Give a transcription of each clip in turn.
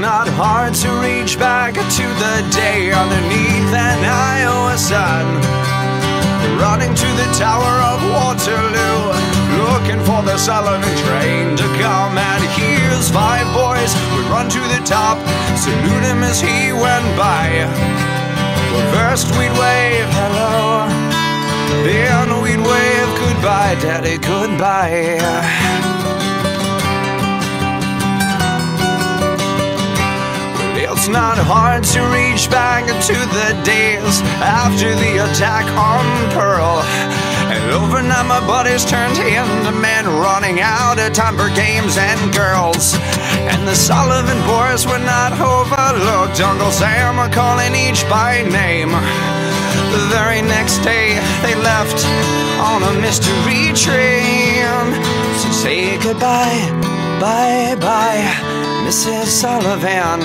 not hard to reach back to the day underneath an Iowa sun, running to the Tower of Waterloo, looking for the Sullivan train to come. And here's five boys would run to the top, salute him as he went by. Well, first we'd wave hello, then we'd wave goodbye, Daddy, goodbye. It's not hard to reach back to the days after the attack on Pearl, and overnight my buddies turned into men, running out of time for games and girls. And the Sullivan boys were not overlooked. Uncle Sam were calling each by name. The very next day they left on a mystery train. So say goodbye, bye-bye, Mrs. Sullivan.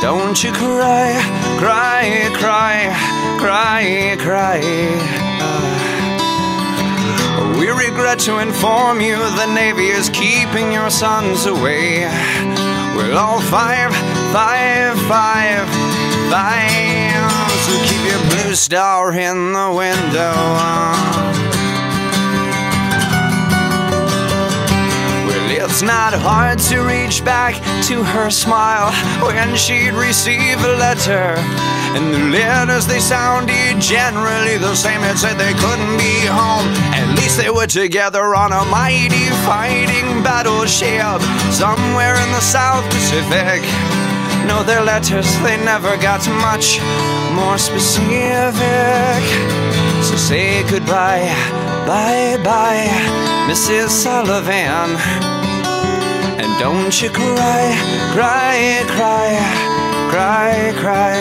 Don't you cry, cry, cry, cry, cry. We regret to inform you the Navy is keeping your sons away. We'll all five. So keep your blue star in the window. It's not hard to reach back to her smile when she'd receive a letter, and the letters, they sounded generally the same. It said they couldn't be home. At least they were together on a mighty fighting battleship somewhere in the South Pacific. No, their letters, they never got much more specific. So say goodbye, bye-bye, Mrs. Sullivan. Don't you cry, cry, cry, cry, cry.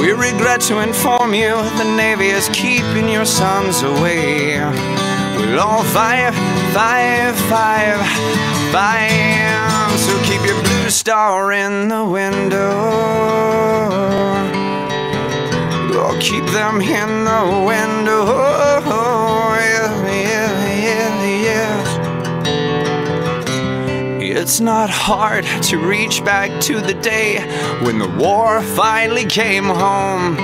We regret to inform you the Navy is keeping your sons away. We'll all five. So keep your blue star in the window. Oh, keep them in the window. It's not hard to reach back to the day when the war finally came home.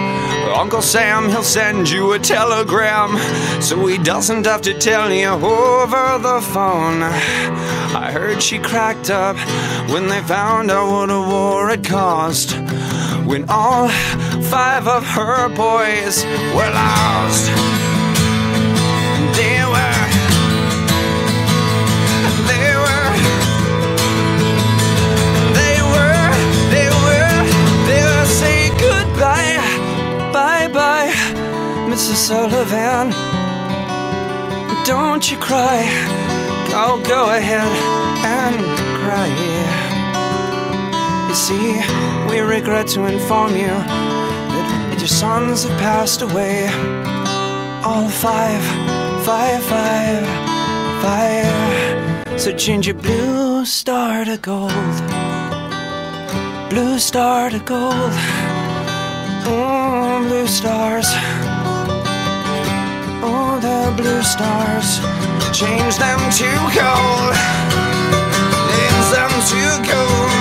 Uncle Sam, he'll send you a telegram so he doesn't have to tell you over the phone. I heard she cracked up when they found out what a war had caused, when all five of her boys were lost. Mrs. Sullivan, don't you cry. I'll go ahead and cry. You see, we regret to inform you that your sons have passed away. All five. So change your blue star to gold. Blue star to gold. Oh, blue stars. The blue stars, change them to gold, change them to gold.